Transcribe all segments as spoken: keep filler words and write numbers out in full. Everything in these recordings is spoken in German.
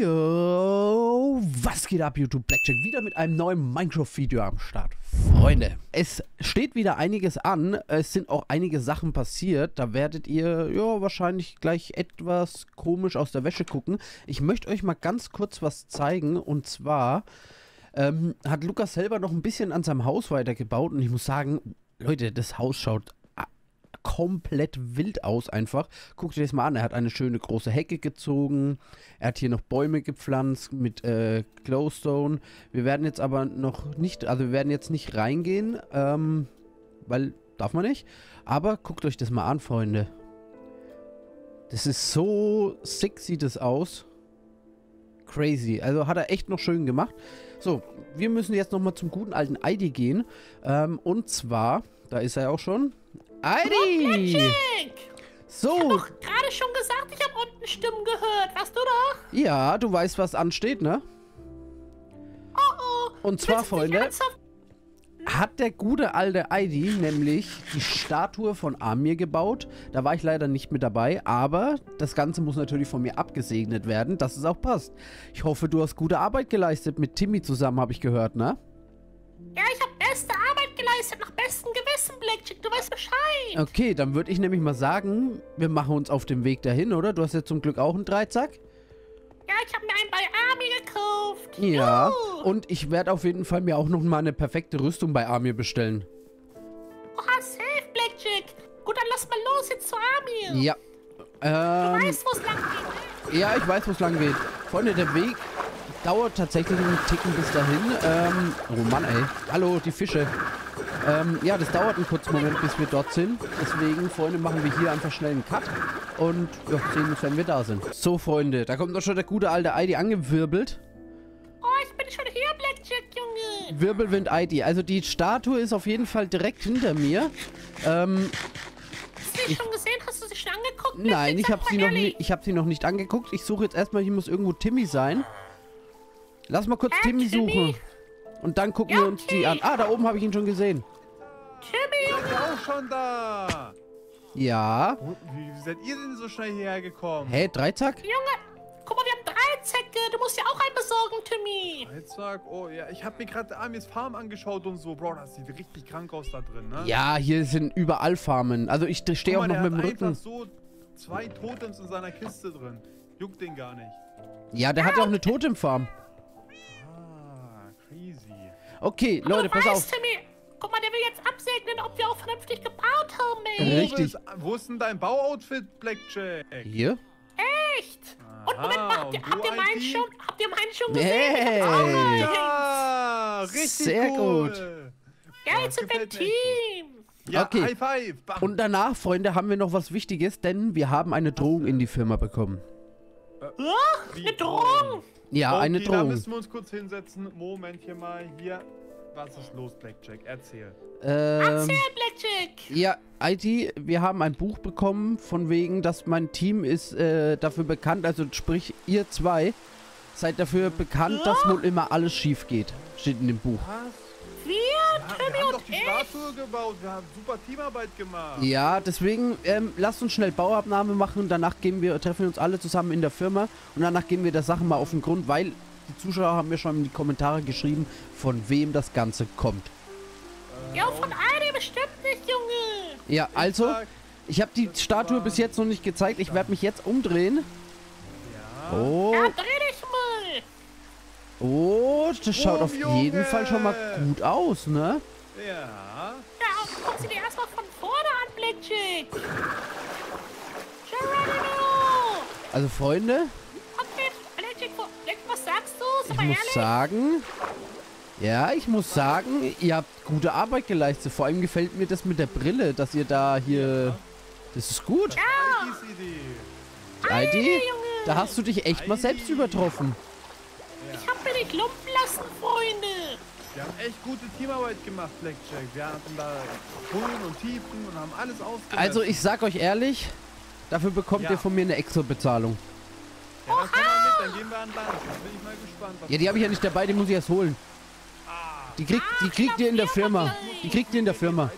Yo, was geht ab, YouTube? Blackjack wieder mit einem neuen Minecraft-Video am Start. Freunde, es steht wieder einiges an. Es sind auch einige Sachen passiert. Da werdet ihr ja wahrscheinlich gleich etwas komisch aus der Wäsche gucken. Ich möchte euch mal ganz kurz was zeigen. Und zwar ähm, hat Lukas selber noch ein bisschen an seinem Haus weitergebaut. Und ich muss sagen, Leute, das Haus schaut komplett wild aus einfach. Guckt euch das mal an. Er hat eine schöne große Hecke gezogen. Er hat hier noch Bäume gepflanzt mit äh, Glowstone. Wir werden jetzt aber noch nicht, also wir werden jetzt nicht reingehen, ähm, weil darf man nicht. Aber guckt euch das mal an, Freunde. Das ist so sick, sieht es aus. Crazy. Also hat er echt noch schön gemacht. So, wir müssen jetzt nochmal zum guten alten Idi gehen. Ähm, und zwar, da ist er auch schon. Eiti! So. Ich hab doch gerade schon gesagt, ich habe unten Stimmen gehört. Weißt du doch? Ja, du weißt, was ansteht, ne? Oh oh. Und zwar, Freunde, hat der gute alte Eiti nämlich die Statue von Amir gebaut. Da war ich leider nicht mit dabei, aber das Ganze muss natürlich von mir abgesegnet werden, dass es auch passt. Ich hoffe, du hast gute Arbeit geleistet mit Timmy zusammen, habe ich gehört, ne? Ja, ich habe beste Arbeit geleistet, nach bestem Gewissen, Blackjack, du weißt Bescheid. Okay, dann würde ich nämlich mal sagen, wir machen uns auf dem Weg dahin, oder? Du hast ja zum Glück auch einen Dreizack. Ja, ich habe mir einen bei Amir gekauft. Ja, Juhu. Und ich werde auf jeden Fall mir auch noch mal eine perfekte Rüstung bei Amir bestellen. Oha, safe, Blackjack. Gut, dann lass mal los, jetzt zu Amir. Ja. Ähm, du weißt, wo es lang geht, ne? Ja, ich weiß, wo es lang geht. Freunde, der Weg dauert tatsächlich einen Ticken bis dahin. Ähm, oh Mann, ey. Hallo, die Fische. Ähm, ja, das dauert einen kurzen Moment, bis wir dort sind. Deswegen, Freunde, machen wir hier einfach schnell einen Cut. Und ja, sehen uns, wenn wir da sind. So, Freunde, da kommt doch schon der gute alte Idi angewirbelt. Oh, ich bin schon hier, Blackjack, Junge. Wirbelwind Idi. Also die Statue ist auf jeden Fall direkt hinter mir. Ähm... Hast du sie schon gesehen? Hast du sie schon angeguckt? Nein, ich habe sie, hab sie noch nicht angeguckt. Ich suche jetzt erstmal, hier muss irgendwo Timmy sein. Lass mal kurz äh, Timmy, Timmy suchen. Und dann gucken ja, okay. wir uns die an. Ah, da oben habe ich ihn schon gesehen. Timmy! Ich bin auch schon da! Ja. Wie seid ihr denn so schnell hierher gekommen? Hä, hey, Dreizack? Junge, guck mal, wir haben Dreizacke. Du musst ja auch einen besorgen, Timmy. Dreizack? Oh ja, ich habe mir gerade Amirs Farm angeschaut und so. Bro, das sieht richtig krank aus da drin, ne? Ja, hier sind überall Farmen. Also ich stehe auch noch mit dem Rücken. Der hat einfach so zwei Totems in seiner Kiste drin. Juckt den gar nicht. Ja, der ah, hat ja auch eine Totemfarm. Okay, aber Leute, pass weißt, auf. Timmy, guck mal, der will jetzt absegnen, ob wir auch vernünftig gebaut haben, ey. Richtig. Wo ist, wo ist denn dein Bauoutfit, Blackjack? Hier? Echt? Aha, und Moment mal, habt ihr, habt ihr meinen schon, habt ihr meinen schon gesehen? Hey. Alter, richtig Sehr cool. gut. Ja, jetzt sind wir ein Team. Ja, okay. High five. Bam. Und danach, Freunde, haben wir noch was Wichtiges, denn wir haben eine Drohung in die Firma bekommen. Äh, oh, eine Drohung? Ja, okay, eine Drohung. Da müssen wir uns kurz hinsetzen. Moment hier mal. Hier. Was ist los, Blackjack? Erzähl. Ähm, Erzähl, Blackjack! Ja, Eiti, wir haben ein Buch bekommen, von wegen, dass mein Team ist äh, dafür bekannt, also sprich, ihr zwei seid dafür bekannt, ja? dass wohl immer alles schief geht. Steht in dem Buch. Was? Wir, ja, Timmy wir haben und doch die Statue gebaut. Wir haben super Teamarbeit gemacht. Ja, deswegen ähm, lasst uns schnell Bauabnahme machen und danach gehen wir, treffen wir uns alle zusammen in der Firma und danach gehen wir der Sache mal auf den Grund, weil die Zuschauer haben mir schon in die Kommentare geschrieben, von wem das Ganze kommt. Ja, von einem bestimmt nicht, Junge. Ja, also, ich habe die Statue bis jetzt noch nicht gezeigt. Ich werde mich jetzt umdrehen. Ja. Oh. Ja, dreh dich mal. Oh, das schaut oh, auf Junge. jeden Fall schon mal gut aus, ne? Ja. Ja, und guck sie dir erstmal von vorne an, Blackjack. Geronimo. Also, Freunde. Was sagst du? Ich muss ehrlich? sagen, ja, ich muss sagen, ihr habt gute Arbeit geleistet. Vor allem gefällt mir das mit der Brille, dass ihr da hier, ja. das ist gut. Ja. Eiti, Eiti, da hast du dich echt Eiti. mal selbst übertroffen. Ja. Ich hab mir nicht lumpen lassen, Freunde. Wir haben echt gute Teamarbeit gemacht, Blackjack. Wir hatten da Höhen und Tiefen und haben alles ausgesetzt. Also ich sag euch ehrlich, dafür bekommt ja. ihr von mir eine extra Bezahlung. Ja, dann komm mal mit, dann gehen wir an Land. Jetzt bin ich mal gespannt. Was ja, die habe ich ja nicht dabei, die muss ich erst holen. Die kriegt, die kriegt ihr in der Firma. Die kriegt ihr in der Firma.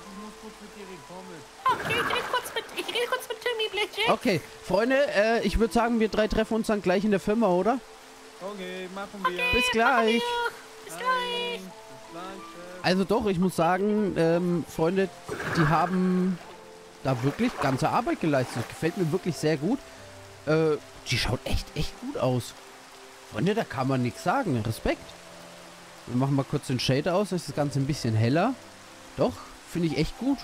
Okay, ich rede kurz mit, ich rede kurz mit Timmy, Blackjack. Okay, Freunde, äh, ich würde sagen, wir drei treffen uns dann gleich in der Firma, oder? Okay, machen wir. Okay, bis gleich. Bis gleich. Also doch, ich muss sagen, ähm, Freunde, die haben da wirklich ganze Arbeit geleistet. Das gefällt mir wirklich sehr gut. Äh, die schaut echt, echt gut aus. Freunde, da kann man nichts sagen. Respekt. Wir machen mal kurz den Shader aus, dass das Ganze ein bisschen heller. Doch, finde ich echt gut.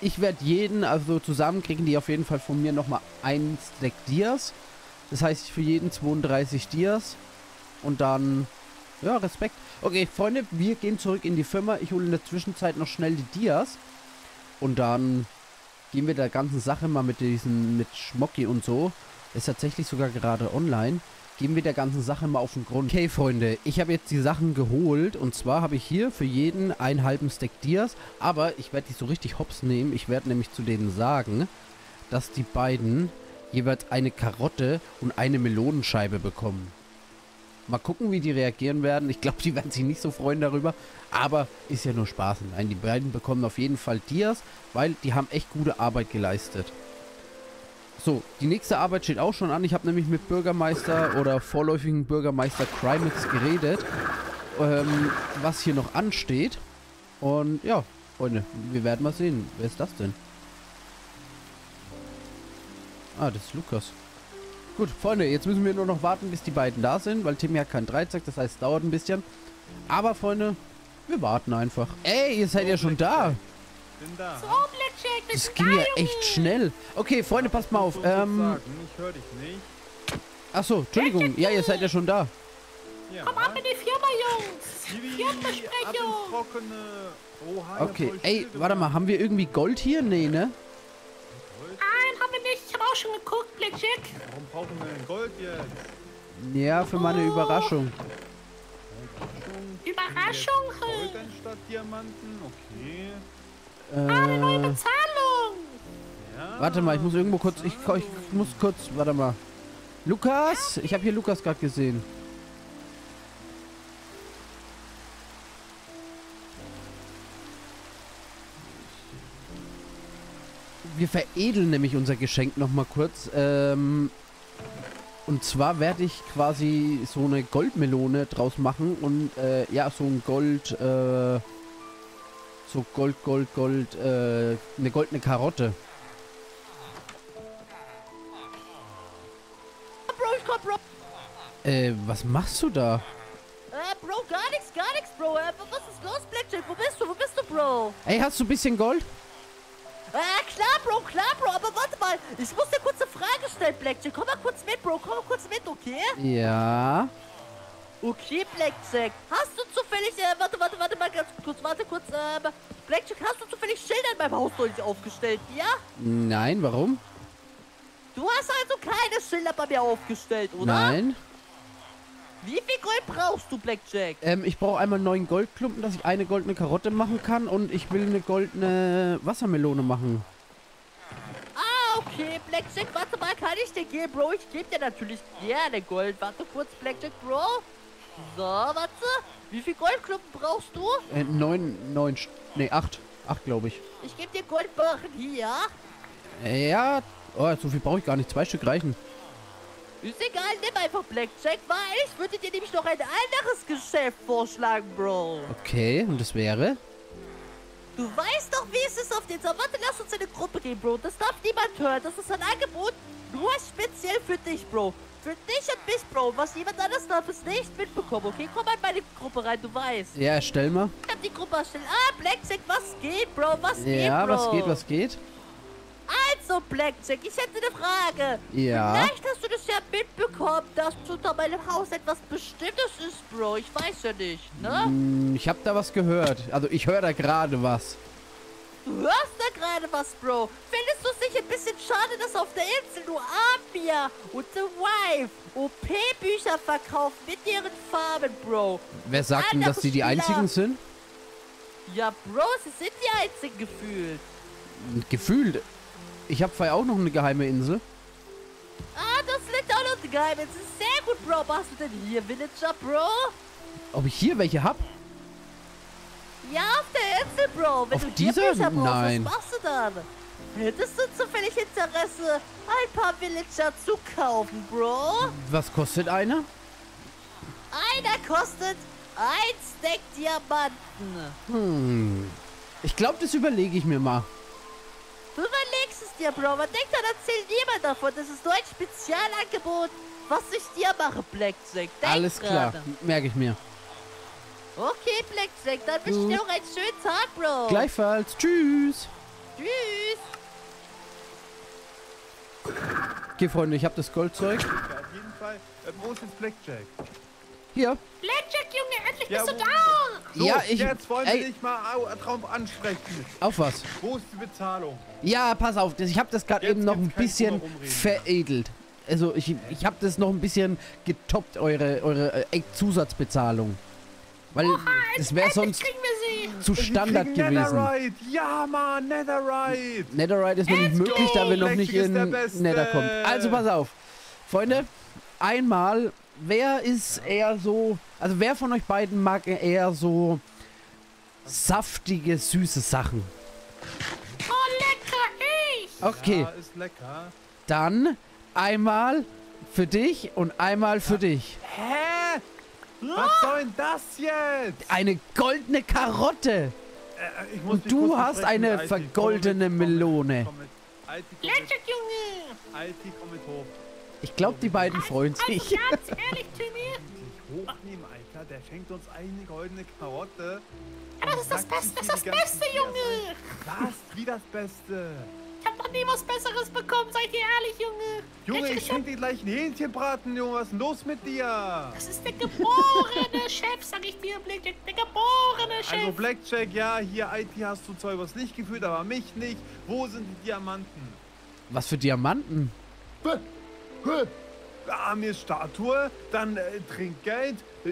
Ich werde jeden, also zusammen kriegen die auf jeden Fall von mir nochmal einen Stack Dias. Das heißt für jeden zweiunddreißig Dias. Und dann, ja, Respekt. Okay, Freunde, wir gehen zurück in die Firma. Ich hole in der Zwischenzeit noch schnell die Dias. Und dann gehen wir der ganzen Sache mal mit diesen, mit Schmocki und so. Ist tatsächlich sogar gerade online. Gehen wir der ganzen Sache mal auf den Grund. Okay, Freunde, ich habe jetzt die Sachen geholt. Und zwar habe ich hier für jeden einen halben Stack Dias. Aber ich werde die so richtig hops nehmen. Ich werde nämlich zu denen sagen, dass die beiden jeweils eine Karotte und eine Melonenscheibe bekommen. Mal gucken, wie die reagieren werden. Ich glaube, die werden sich nicht so freuen darüber. Aber ist ja nur Spaß. Nein, die beiden bekommen auf jeden Fall Dias, weil die haben echt gute Arbeit geleistet. So, die nächste Arbeit steht auch schon an. Ich habe nämlich mit Bürgermeister oder vorläufigen Bürgermeister Crimex geredet, ähm, was hier noch ansteht. Und ja, Freunde, wir werden mal sehen. Wer ist das denn? Ah, das ist Lukas. Gut, Freunde, jetzt müssen wir nur noch warten, bis die beiden da sind, weil Timmy hat keinen Dreizack, das heißt, es dauert ein bisschen. Aber, Freunde, wir warten einfach. Ey, ihr seid oh, ja schon da. Bin da. So, Blackjack, das ging ja echt schnell. Okay, Freunde, passt mal auf. Ähm, ich höre dich nicht. Achso, Entschuldigung. Ja, ihr seid ja schon da. Ja. Komm ab in die Firma, Jungs. Firmenbesprechung. Okay, ey, warte mal. Haben wir irgendwie Gold hier? Nee, ne? Nein, haben wir nicht. Ich habe auch schon geguckt, Blackjack. Warum brauchen wir denn Gold jetzt? Ja, für meine oh. Überraschung. Überraschung? Gold anstatt Diamanten? Okay. Äh, ah, eine neue Bezahlung! Ja, warte mal, ich muss irgendwo kurz... Ich, ich muss kurz... Warte mal. Lukas! Ich habe hier Lukas gerade gesehen. Wir veredeln nämlich unser Geschenk nochmal kurz. Ähm, und zwar werde ich quasi so eine Goldmelone draus machen. Und äh, ja, so ein Gold... Äh, So Gold, Gold, Gold, äh, eine goldene Karotte. Bro, ich komm, Bro. Äh, was machst du da? Äh, Bro, gar nichts, gar nichts, Bro. Äh, was ist los, Blackjack? Wo bist du, wo bist du, Bro? Ey, hast du ein bisschen Gold? Äh, klar, Bro, klar, Bro. Aber warte mal, ich muss dir kurz eine Frage stellen, Blackjack. Komm mal kurz mit, Bro. Komm mal kurz mit, okay? Ja. Okay, Blackjack, hast du zufällig, äh, warte, warte, warte mal ganz kurz, warte kurz, ähm, Blackjack, hast du zufällig Schilder in meinem Haus neulich aufgestellt, ja? Nein, warum? Du hast also keine Schilder bei mir aufgestellt, oder? Nein. Wie viel Gold brauchst du, Blackjack? Ähm, ich brauche einmal neun Goldklumpen, dass ich eine goldene Karotte machen kann und ich will eine goldene Wassermelone machen. Okay, Blackjack, warte mal, kann ich dir geben, Bro? Ich gebe dir natürlich gerne Gold. Warte kurz, Blackjack, Bro. So, warte. Wie viel Goldklumpen brauchst du? Äh, neun, neun, nee, acht. Acht, glaube ich. Ich gebe dir Goldbarren hier. Ja, oh, so viel brauche ich gar nicht. Zwei Stück reichen. Ist egal, nimm einfach Blackjack, weil ich würde dir nämlich noch ein anderes Geschäft vorschlagen, Bro. Okay, und das wäre? Du weißt doch, wie es ist auf den Sommer. Warte, lass uns in eine Gruppe gehen, Bro. Das darf niemand hören. Das ist ein Angebot nur speziell für dich, Bro. Für dich und mich, Bro. Was jemand anderes darf, ist nicht mitbekommen, okay? Komm mal in meine Gruppe rein, du weißt. Ja, stell mal. Ich hab die Gruppe erstellt. Ah, Blackjack, was geht, Bro? Was geht, Bro? Ja, was geht, was geht? Also, Blackjack, ich hätte eine Frage. Ja. Vielleicht hast du das ja mitbekommen, dass unter meinem Haus etwas Bestimmtes ist, Bro. Ich weiß ja nicht, ne? Ich hab da was gehört. Also, ich höre da gerade was. Du hörst da gerade was, Bro. Findest du es nicht ein bisschen schade, dass auf der Insel nur Amir und The Wife O P-Bücher verkaufen mit ihren Farben, Bro? Wer sagt denn, dass sie die einzigen sind? Ja, Bro, sie sind die einzigen gefühlt. Gefühlt? Ich habe vorher auch noch eine geheime Insel. Ah, das liegt auch noch eine geheime Insel. Sehr gut, Bro. Hast du denn hier Villager, Bro? Ob ich hier welche hab? Ja, auf der Insel, Bro. Wenn auf du dieser? Hier Bücher brauchst, nein. Was machst du dann? Hättest du zufällig Interesse, ein paar Villager zu kaufen, Bro? Was kostet einer? Einer kostet ein Stack Diamanten. Hm. Ich glaube, das überlege ich mir mal. Du überlegst es dir, Bro. Man denkt, dann erzählt niemand davon. Das ist nur ein Spezialangebot, was ich dir mache, Blackjack. Denk Alles klar, merke ich mir. Okay, Blackjack, dann wünsche ich dir auch einen schönen Tag, Bro. Gleichfalls. Tschüss. Tschüss. Okay, Freunde, ich habe das Goldzeug. Ja, auf jeden Fall. Ähm, wo ist jetzt Blackjack? Hier. Blackjack, Junge, endlich ja, bist du da! So, ja, ich, jetzt wollen wir dich mal drauf ansprechen. Auf was? Wo ist die Bezahlung? Ja, pass auf, ich habe das gerade eben noch ein bisschen veredelt. Also, ich, ich habe das noch ein bisschen getoppt, eure, eure äh, Zusatzbezahlung. Weil Oha, das wäre sonst zu Standard gewesen. Netherite. Ja, Mann, Netherite. Netherite ist noch nicht möglich, da wir noch nicht in Nether kommen. Also, pass auf. Freunde, einmal, wer ist eher so, also wer von euch beiden mag eher so saftige, süße Sachen? Oh, lecker, ich! Okay. Ja, ist lecker. Dann einmal für dich und einmal für ja. dich. Hä? Was soll denn das jetzt? Eine goldene Karotte. Äh, ich muss, und du ich muss hast eine Eiti, vergoldene komm mit, Melone. Komm mit, komm mit. Eiti, komm mit. Lecker, Junge. Eiti, komm mit hoch. Ich glaube, die beiden also, freuen sich. Also ganz ehrlich, Timmy. Hochnehmen, Alter. Der schenkt uns eine goldene Karotte. Aber das ist das Beste, das ist das Beste, Junge. Was? Wie das Beste? Ich hab noch nie was Besseres bekommen, seid ihr ehrlich, Junge. Junge, ich schenk dir gleich ein Hähnchenbraten, Junge. Was ist los mit dir? Das ist der geborene Chef, sag ich dir, Blackjack. Der geborene Chef. Also, Blackjack, ja, hier, I T hast du zwar übers Licht geführt, aber mich nicht. Wo sind die Diamanten? Was für Diamanten? Bäh. Amir Statue, dann äh, Trinkgeld, äh,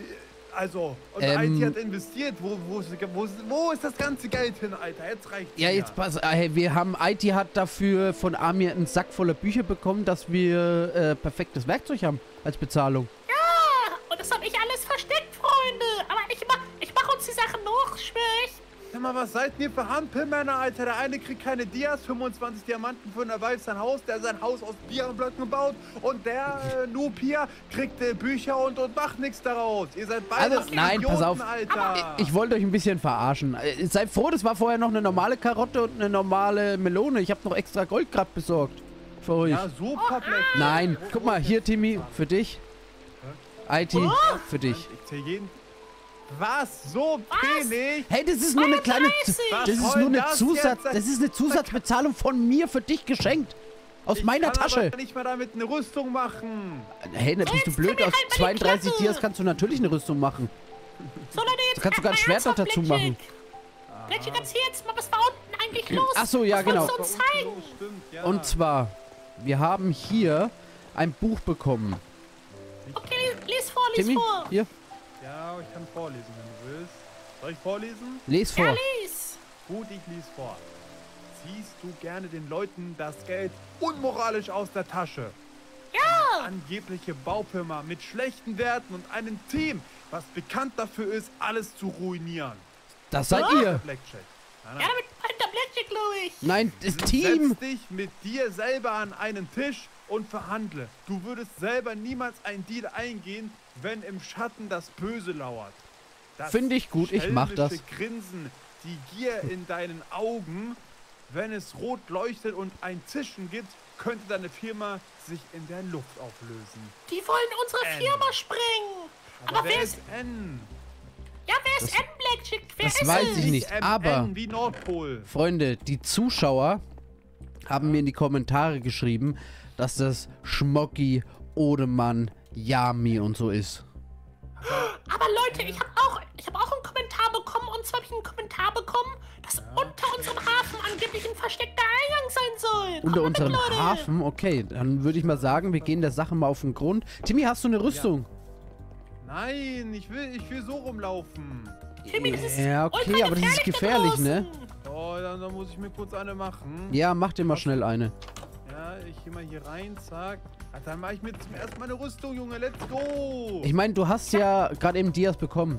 also, und ähm, I T hat investiert, wo, wo, ist, wo, ist, wo ist das ganze Geld hin, Alter, jetzt reicht's. Ja, mir. Jetzt pass, hey, wir haben, I T hat dafür von Amir einen Sack voller Bücher bekommen, dass wir äh, perfektes Werkzeug haben, als Bezahlung. Ja, und das habe ich alles versteckt, Freunde, aber ich mach, ich mach uns die Sachen noch, schwör ich. Sag mal, was seid ihr für Hampelmänner, Alter? Der eine kriegt keine Dias, fünfundzwanzig Diamanten für ein erweitertes sein Haus, der sein Haus aus Diablöcken baut und der äh, Noob hier kriegt äh, Bücher und, und macht nichts daraus. Ihr seid beide also, nein, Idioten, pass auf, Alter. Ich, ich wollte euch ein bisschen verarschen. Seid froh, das war vorher noch eine normale Karotte und eine normale Melone. Ich habe noch extra Gold gerade besorgt für euch. Ja, super. Oh, nein, guck mal, hier, Timmy, für dich. Hä? I T, oh, für dich. Ich zähl jeden. Was? So wenig? Hey, das ist nur eine kleine... Das ist nur eine Zusatz... Das ist eine Zusatzbezahlung von mir für dich geschenkt. Aus meiner Tasche. Ich kann aber nicht mal damit eine Rüstung machen. Hey, ne, bist du blöd. Aus zweiunddreißig Dias kannst du natürlich eine Rüstung machen. Da kannst du sogar ein Schwert noch dazu machen. Blackjack, erzähl jetzt mal, was war unten eigentlich los? Achso, ja, genau. Und zwar, wir haben hier ein Buch bekommen. Okay, lies vor, lies vor. Hier. Ja, ich kann vorlesen, wenn du willst. Soll ich vorlesen? Les vor. Ja, lies. Gut, ich lese vor. Ziehst du gerne den Leuten das Geld unmoralisch aus der Tasche? Ja! Eine angebliche Baufirma mit schlechten Werten und einem Team, was bekannt dafür ist, alles zu ruinieren. Das seid oh. ihr. Blackjack. Nein, nein. Ja, damit meint der Blackjack, glaube ich. Nein, das Team. Setz dich mit dir selber an einen Tisch und verhandle. Du würdest selber niemals einen Deal eingehen, wenn im Schatten das Böse lauert. Finde ich gut, ich mach das. Grinsen, die Gier in deinen Augen, wenn es rot leuchtet und ein Zischen gibt, könnte deine Firma sich in der Luft auflösen. Die wollen unsere N. Firma sprengen. Aber, aber wer ist N? Ja, wer ist N, Blackjack? Wer ist es? Das weiß ich nicht, aber wie Nordpol. Freunde, die Zuschauer haben mir in die Kommentare geschrieben, dass das Schmocki, Odemann, Yami und so ist. Aber Leute, ich habe auch, ich hab auch einen Kommentar bekommen, und zwar habe ich einen Kommentar bekommen, dass unter unserem Hafen angeblich ein versteckter Eingang sein soll. Komm unter unserem mit, Hafen? Okay, dann würde ich mal sagen, wir gehen der Sache mal auf den Grund. Timmy, hast du eine Rüstung? Ja. Nein, ich will, ich will so rumlaufen. Timmy, das ist ja, okay, aber das ist gefährlich, ne? Oh, dann, dann muss ich mir kurz eine machen. Ja, mach dir mal schnell eine. Ja, ich geh mal hier rein, zack. Ach, dann mache ich mir zum ersten Mal eine Rüstung, Junge, let's go! Ich meine, du hast ja gerade eben Dias bekommen.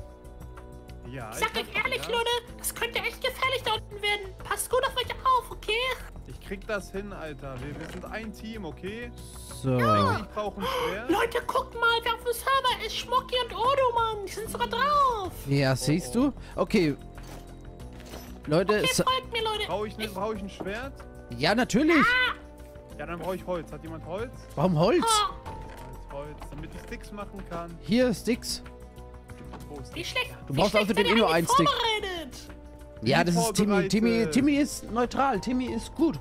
Ja, ich sag euch ehrlich, Leute, das könnte echt gefährlich da unten werden. Passt gut auf euch auf, okay? Ich krieg das hin, Alter. Wir, wir sind ein Team, okay? So. Ja. Ich brauche ein Schwert. Leute, guck mal, wer auf dem Server ist. Schmocki und Odemann. Die sind sogar drauf. Ja, oh, siehst du? Okay. Leute, okay, folgt mir, Leute. Brauche ich, ne, ich... brauch ich ein Schwert? Ja, natürlich. Ah. Ja, dann brauche ich Holz. Hat jemand Holz? Warum Holz? Oh. Holz, damit ich Sticks machen kann. Hier, Sticks. Wie schlecht, du brauchst also den immer einen Stick. Ja, das ist Timmy. Timmy. Timmy ist neutral. Timmy ist gut.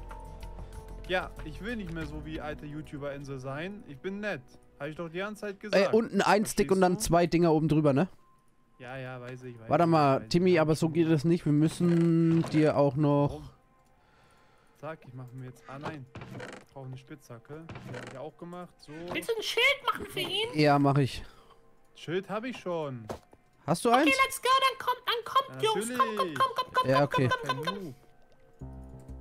Ja, ich will nicht mehr so wie alte YouTuber-Insel sein. Ich bin nett. Habe ich doch die ganze Zeit gesagt. Äh, unten ein Stick und dann zwei Dinger oben drüber, ne? Ja, ja, weiß ich. Weiß Warte mal, Timmy, aber so geht das nicht. Wir müssen dir auch noch... Zack, ich mache mir jetzt... Ah, nein. Ich brauche eine Spitzhacke. Die habe ich auch gemacht. So. Willst du ein Schild machen für ihn? Ja, mache ich. Schild habe ich schon. Hast du eins? Okay, let's go, dann kommt, dann kommt, ja, Jungs. Komm, komm, komm, komm, komm, ja, okay. komm, komm, komm, komm.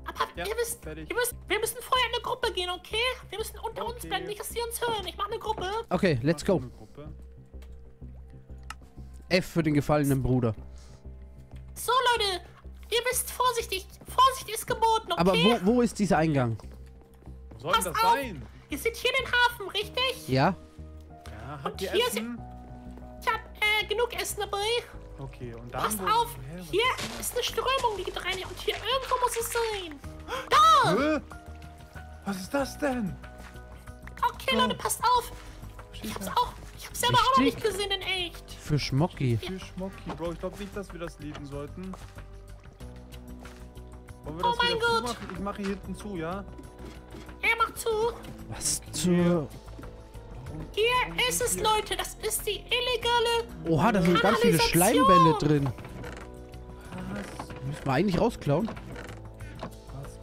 Aber ja, ihr wisst, ihr müsst, wir müssen vorher in eine Gruppe gehen, okay? Wir müssen unter okay. uns bleiben, nicht, dass die uns hören. Ich mache eine Gruppe. Okay, let's go. F für den gefallenen Bruder. So, Leute. Ihr wisst, vorsichtig. Vorsicht ist geboten, okay? Aber wo, wo ist dieser Eingang? Wo soll das sein? Ihr seht hier den Hafen, richtig? Ja. Ja, habt ihr Essen? Ich hab äh, genug Essen dabei. Okay, und dann... Passt auf, hier ist eine Strömung, die geht rein. Und hier irgendwo muss es sein. Da! Hä? Was ist das denn? Okay, oh. Leute, passt auf. Ich hab's auch... Ich hab's selber auch noch nicht gesehen, in echt. Für Schmocki. Für Schmocki, Bro. Ich glaube nicht, dass wir das lieben sollten. Wollen wir oh das mein Gott! Ich mache hier hinten zu, ja? Er macht zu! Was zur... Hier ist es, Leute! Das ist die illegale... Oha, da sind ganz viele Schleimbälle drin! Was? Müssen wir eigentlich rausklauen? Was?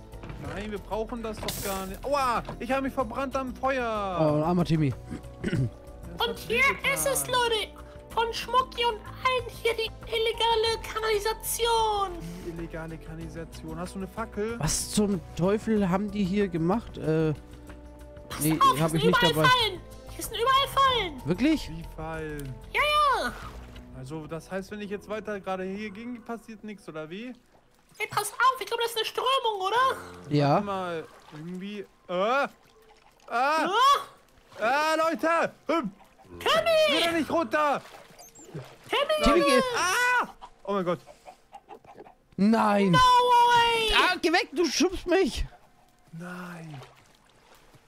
Nein, wir brauchen das doch gar nicht! Aua! Ich habe mich verbrannt am Feuer! Oh, armer Timmy! Und hier ist es, Leute! Von Schmocki und allen hier die illegale Kanalisation. Die illegale Kanalisation. Hast du eine Fackel? Was zum Teufel haben die hier gemacht? Äh, Pass nee, auf, hab ich nicht dabei. Fallen. Hier sind überall Fallen. Wirklich? Die Fallen. Ja, ja. Also das heißt, wenn ich jetzt weiter gerade hier ging, passiert nichts, oder wie? Hey, pass auf, ich glaube, das ist eine Strömung, oder? Ja. Warte mal, irgendwie... Ah! Ah! Ah, ah Leute! Hm. Timmy! Ich will nicht runter! Timmy! Timmy geht! Ah! Oh mein Gott! Nein! No way! Ah, geh weg, du schubst mich! Nein!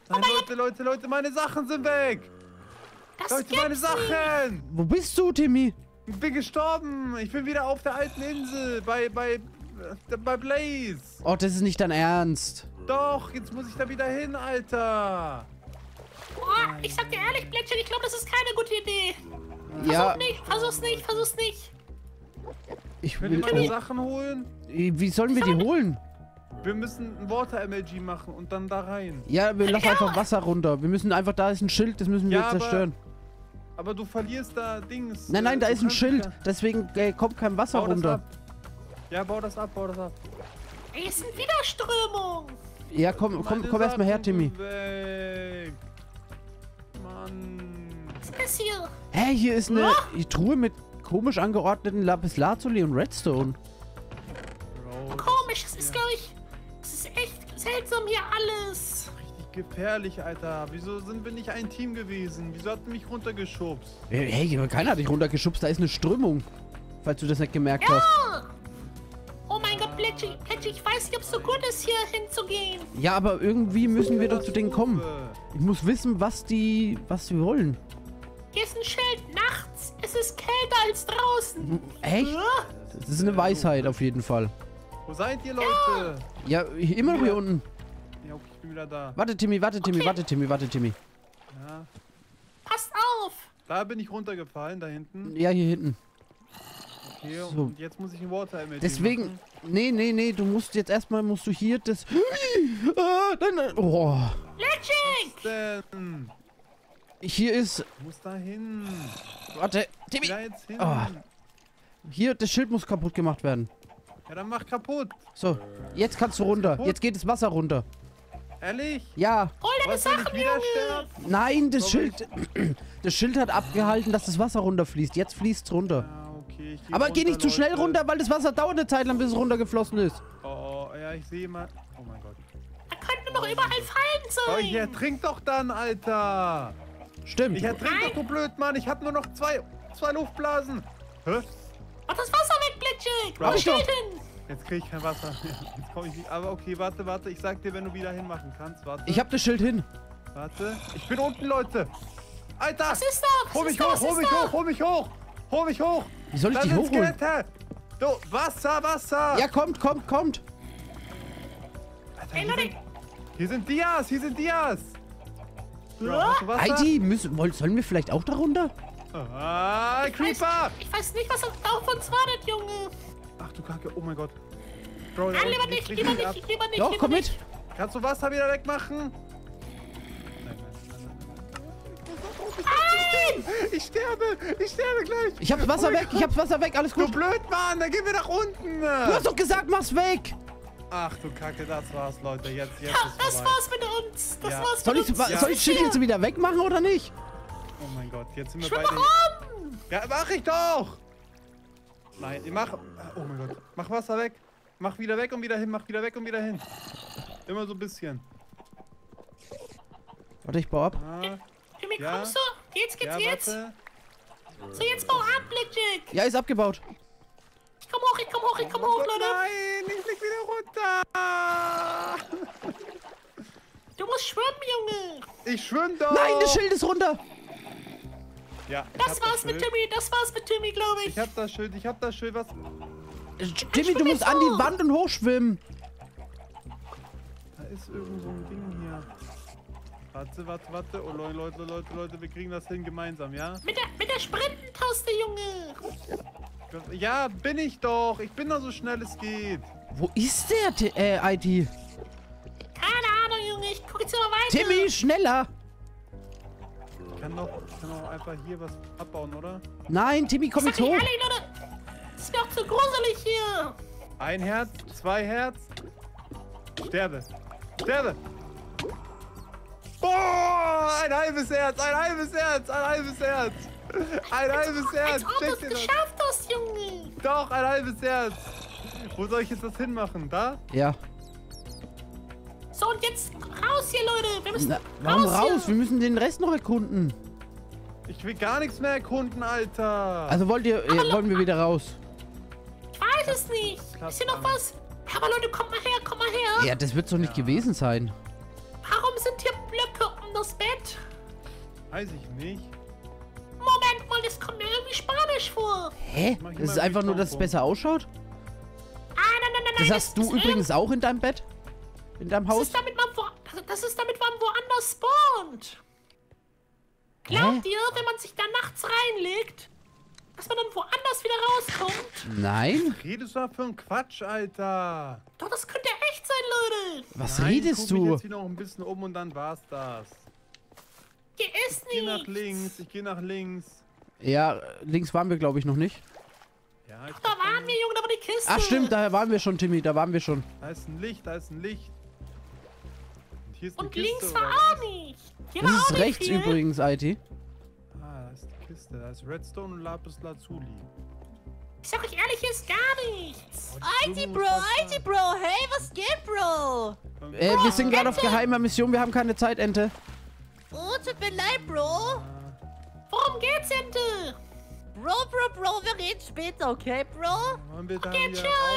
Nein, oh Leute, Leute, Leute, meine Sachen sind weg! Das Leute, meine Sachen! Nicht. Wo bist du, Timmy? Ich bin gestorben! Ich bin wieder auf der alten Insel, bei, bei, bei Blaze! Oh, das ist nicht dein Ernst! Doch, jetzt muss ich da wieder hin, Alter! Boah, ich sag dir ehrlich, Blackjack, ich glaube, das ist keine gute Idee. Versuch ja. nicht, versuch's nicht, versuch's nicht. Ich will meine Sachen holen. Wie sollen wir die holen? Wir müssen ein Water-M L G machen und dann da rein. Ja, wir lassen ja. einfach Wasser runter. Wir müssen einfach, da ist ein Schild, das müssen wir ja, zerstören. Aber, aber du verlierst da Dings. Nein, nein, da ist ein Schild, deswegen äh, kommt kein Wasser bau runter. Ja, bau das ab, bau das ab. Ey, es sind wieder Strömung. Ja, komm, komm, komm erstmal her, Timmy. Weg. Was ist das hier? Hä, hey, hier ist eine oh? Truhe mit komisch angeordneten Lapislazuli und Redstone. Bro, komisch, das ist, glaube ich, das ist echt seltsam hier alles. Richtig gefährlich, Alter. Wieso sind wir nicht ein Team gewesen? Wieso hat mich runtergeschubst? Hey, hey, keiner hat dich runtergeschubst. Da ist eine Strömung, falls du das nicht gemerkt ja. hast. Oh mein Gott, Plätschig, ich weiß nicht, ob es so gut ist, hier hinzugehen. Ja, aber irgendwie müssen wir doch zu denen kommen. Ich muss wissen, was die, was die wollen. Hier ist ein Schild. Nachts ist es kälter als draußen. Echt? Das ist eine Weisheit auf jeden Fall. Wo seid ihr, Leute? Ja, immer noch hier unten. Ja, ich bin wieder da. Warte, Timmy, warte, Timmy, okay. warte, Timmy, warte, Timmy. Ja. Passt auf. Da bin ich runtergefallen, da hinten. Ja, hier hinten. Okay, so. Und jetzt muss ich ein Water-M L G deswegen, machen. nee, nee, nee, du musst jetzt erstmal, musst du hier das... Ah, nein, nein, oh. Legend! Denn? Hier ist... Ich muss da hin. Warte, Timmy. Da jetzt hin. Oh. Hier, das Schild muss kaputt gemacht werden. Ja, dann mach kaputt. So, jetzt kannst du runter. Jetzt geht das Wasser runter. Ehrlich? Ja. Hol deine Sachen, Junge. Nein, das Schild... Das Schild hat abgehalten, dass das Wasser runterfließt. Jetzt fließt es runter. Ja. Okay, geh aber runter, geh nicht zu schnell runter, weil das Wasser dauert eine Zeit lang, bis es runtergeflossen ist. Oh, oh ja, ich sehe mal. Oh mein Gott. können doch überall Fallen sein. Oh, ich ertrink doch dann, Alter. Stimmt. Ich ertrink Nein. doch, du Blödmann. Ich hab nur noch zwei, zwei Luftblasen. Hä? Mach das Wasser weg, Blackjack. Brauch ich doch. Jetzt krieg ich kein Wasser. Jetzt komm ich nicht. Aber okay, warte, warte. Ich sag dir, wenn du wieder hinmachen kannst. Warte. Ich hab das Schild hin. Warte. Ich bin unten, Leute. Alter. Was ist das? Hol mich hoch, hol mich hoch, hol mich hoch. Hol mich hoch. Wie soll ich dich hochholen? Du, Wasser, Wasser. Ja, kommt, kommt, kommt. Alter, hier, sind, hier sind Dias, hier sind Dias. Eiti, sollen wir vielleicht auch da runter? Ah, ich Creeper. Weiß, ich weiß nicht, was auf uns wartet, Junge. Ach du Kacke, oh mein Gott. Bro, Nein, lieber nicht, lieber nicht, lieber nicht, lieber nicht. Doch, komm mit. Kannst du Wasser wieder wegmachen? Nein! Ich sterbe! Ich sterbe gleich! Ich hab's Wasser oh weg! Gott. Ich hab's Wasser weg! Alles gut! Du Blödmann! Dann gehen wir nach unten! Du hast doch gesagt, mach's weg! Ach du Kacke, das war's, Leute. Jetzt, jetzt ja, ist das vorbei. war's mit uns! Das ja. war's mit soll ich, uns! Ja. Soll ich Schild jetzt wieder wegmachen oder nicht? Oh mein Gott, jetzt sind wir Schwimm beide... Um. Ja, mach ich doch! Nein, ich mach... Oh mein Gott. Mach Wasser weg! Mach wieder weg und wieder hin! Mach wieder weg und wieder hin! Immer so ein bisschen. Warte, ich bau ab. Ah. Timmy, ja. kommst du? Jetzt geht's, ja, jetzt! Warte. So, jetzt bau ab, Blackjack! Ja, ist abgebaut. Ich komm hoch, ich komm hoch, ich komm oh hoch, Gott, Leute! Nein, ich flieg wieder runter! Du musst schwimmen, Junge! Ich schwimm doch! Nein, das Schild ist runter! Ja, das war's das mit Timmy, das war's mit Timmy, glaube ich! Ich hab das Schild, ich hab das Schild, was... Timmy, du musst hoch. an die Wand und hochschwimmen! Da ist irgend so ein Ding hier. Warte, warte, warte. Oh Leute, Leute, Leute, Leute, wir kriegen das hin gemeinsam, ja? Mit der, mit der Sprintentaste, Junge! Ja, bin ich doch. Ich bin da so schnell es geht. Wo ist der äh, Idi? Keine Ahnung, Junge. Ich guck jetzt immer weiter. Timmy, schneller! Ich kann doch, ich kann doch einfach hier was abbauen, oder? Nein, Timmy, komm jetzt hoch! Ehrlich, Leute. Das ist mir auch zu gruselig hier! Ein Herz, zwei Herz. Sterbe. Sterbe! Boah, ein halbes Herz, ein halbes Herz, ein halbes Herz. Ein halbes Herz. Als ob du es geschafft hast, Junge. Doch, ein halbes Herz. Wo soll ich jetzt das hinmachen? Da? Ja. So, und jetzt raus hier, Leute. Wir müssen Na, warum raus? raus? Wir müssen den Rest noch erkunden. Ich will gar nichts mehr erkunden, Alter. Also wollt ihr, äh, wollen wir wieder raus? Ich weiß es nicht. Ist hier noch was? Aber Leute, kommt mal her, kommt mal her. Ja, das wird doch nicht ja. gewesen sein. Warum sind hier Blöcke um das Bett? Weiß ich nicht. Moment mal, das kommt mir irgendwie spanisch vor. Hä? Das ist einfach nur, dass es besser ausschaut? Ah, nein, nein, nein, nein. Das hast du übrigens auch in deinem Bett? In deinem Haus? Das ist damit man, wo, das ist damit man woanders spawnt. Glaubt ihr, wenn man sich da nachts reinlegt, dass man dann woanders wieder rauskommt? Nein. Was redest du da für einen Quatsch, Alter? Doch, das könnte echt sein, Leute. Was Nein, redest du? Ich jetzt wieder noch ein bisschen um und dann war's das. Hier ist nichts. Ich geh nach links, ich geh nach links. Ja, links waren wir, glaube ich, noch nicht. Ja, ich Doch, da waren wir, Junge, da war die Kiste. Ach stimmt, da waren wir schon, Timmy, da waren wir schon. Da ist ein Licht, da ist ein Licht. Und, hier ist und Kiste, links war auch nicht. Hier war auch nicht. Das ist rechts viel. übrigens, Eiti. Kiste. Da ist Redstone und Lapis Lazuli. Ich sag euch ehrlich, hier ist gar nichts. Eiti, Bro, Eiti, Bro. Hey, was geht, Bro? Äh, Bro wir sind gerade auf geheimer Mission. Wir haben keine Zeit, Ente. Oh, tut mir leid, Bro. Worum geht's, Ente? Bro, Bro, Bro, wir reden später, okay, Bro? Wollen wir okay,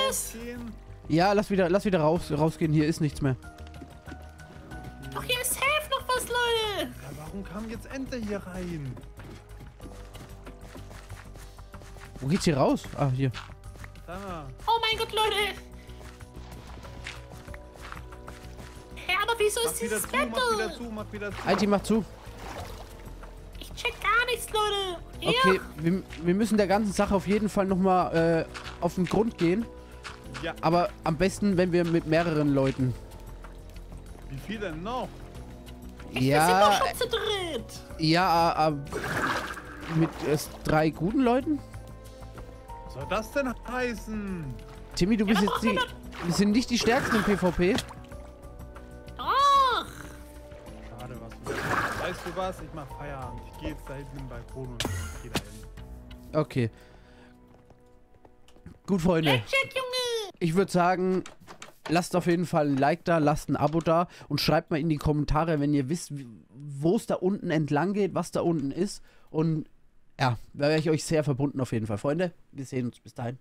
tschüss. Ja, lass wieder, lass wieder raus, rausgehen. Hier ist nichts mehr. Doch, hier ist safe noch was, Leute. Ja, warum kam jetzt Ente hier rein? Wo geht's hier raus? Ah, hier. Da. Oh mein Gott, Leute! Hä, hey, aber wieso ist dieses Bett? Mach wieder zu, mach wieder zu. Eiti, mach zu. Ich check gar nichts, Leute. Ihr? Okay, wir, wir müssen der ganzen Sache auf jeden Fall nochmal äh, auf den Grund gehen. Ja. Aber am besten, wenn wir mit mehreren Leuten. Wie viel denn noch? Ich, ja. Wir sind doch schon zu dritt. Ja, äh, mit äh, drei guten Leuten? Was soll das denn heißen? Timmy, du bist ja, jetzt die... Wir sind nicht die Stärksten im PvP. Doch! Schade, was du machst. Weißt du was? Ich mach Feierabend. Ich geh jetzt da hinten im Balkon und ich geh da hin. Okay. Gut, Freunde. Ich würde sagen, Lasst auf jeden Fall ein Like da, lasst ein Abo da und schreibt mal in die Kommentare, wenn ihr wisst, wo es da unten entlang geht, was da unten ist. Und ja, da wäre ich euch sehr verbunden auf jeden Fall, Freunde. Wir sehen uns. Bis dahin.